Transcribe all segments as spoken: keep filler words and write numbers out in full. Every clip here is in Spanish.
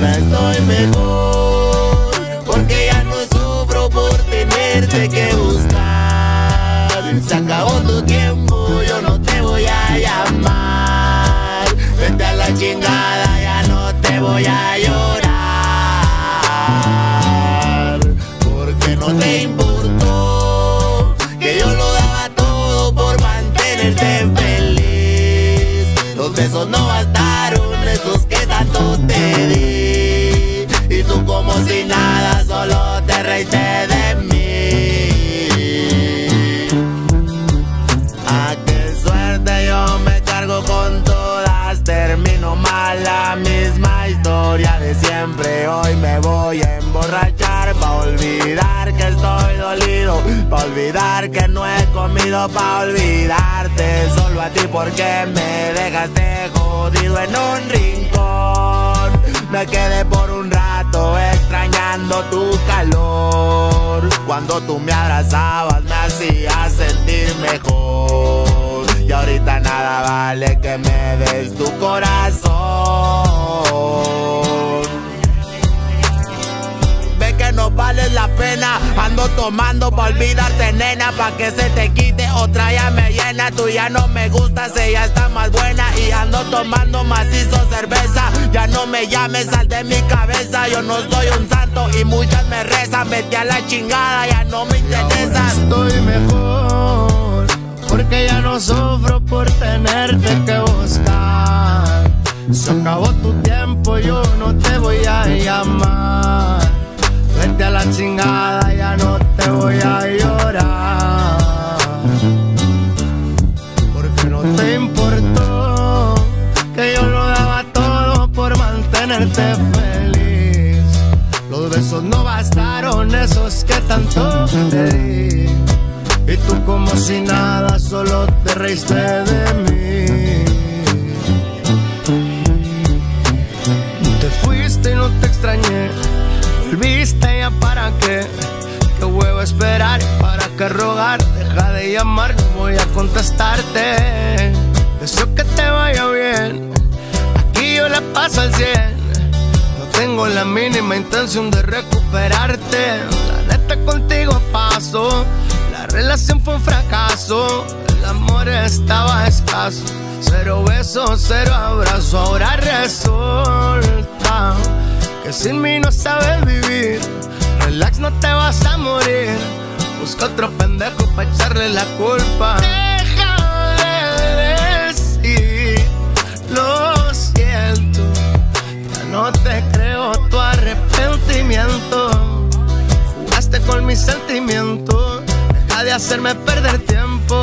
ahora estoy mejor, porque ya no sufro por tenerte que buscar. Se acabó tu tiempo, yo no te voy a llamar. Vete a la chingada, ya no te voy a llorar, porque no te importó que yo lo daba todo por mantenerte feliz. Los besos no bastaron, esos que tanto te di, y tú como si nada solo te reíste de mí. A qué suerte yo me cargo con todas, termino mal, la misma historia de siempre. Hoy me voy a emborrachar pa' olvidar que estoy dolido, pa' olvidar que no he comido, pa' olvidarte solo a ti, porque me dejaste jodido en un rincón. Me quedé por un rato extrañando tu calor. Cuando tú me abrazabas me hacías sentir mejor, y ahorita nada vale que me des tu corazón. Ve que no vales la pena, ando tomando pa' olvidarte, nena, pa' que se te quite, otra ya me llena. Tú ya no me gustas, ella está más buena, y ando tomando macizo cerveza. Ya no me llames, sal de mi cabeza, yo no soy un santo y muchas me rezan. Vete a la chingada, ya no me interesas. Estoy mejor, porque ya no sufro por tenerte que buscar. Se acabó tu tiempo, yo no te voy a llamar. Vete a la chingada, ya no te voy a llorar, porque no te importó que yo lo daba todo por mantenerte feliz. Los besos no bastaron, esos que tanto te di, y tú como si nada solo te reíste de mí. Te fuiste y no te extrañé, volviste ya para qué. Qué huevo esperar, para qué rogar. Deja de llamar, no voy a contestarte. Deseo que te vaya bien, aquí yo la paso al cien. No tengo la mínima intención de recuperarte. La neta contigo paso, la relación fue un fracaso. El amor estaba escaso, cero besos, cero abrazo. Ahora resulta que sin mí no sabes vivir. Relax, no te vas a morir. Busca otro pendejo pa' echarle la culpa. Deja de decir lo siento, ya no te creo tu arrepentimiento. Jugaste con mis sentimientos, deja de hacerme perder tiempo.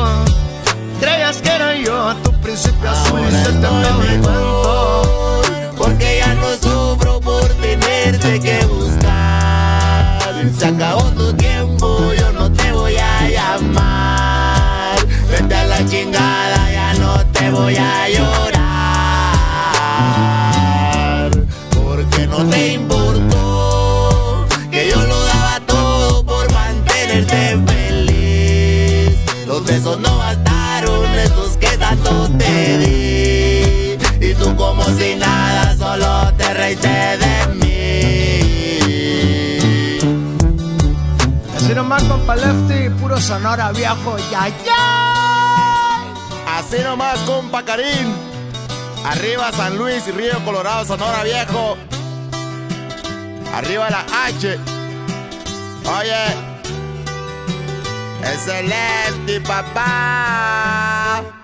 Creías que era yo tu principio azul y se te me mi cuento, porque ya no sufro por tenerte que buscar. Se acabó tu tiempo, yo no te voy a llamar. Vete a la chingada, ya no te voy a llorar, porque no te importó que yo lo daba todo por mantenerte feliz. Los besos no bastaron, esos que tanto te di, y tú como si nada solo te reíste de mí. Así nomás, compa Lefty, puro Sonora viejo, ya, ya. Así nomás, compa Karim. Arriba San Luis y Río Colorado, Sonora viejo. Arriba la H. Oye, es el Lefty, papá.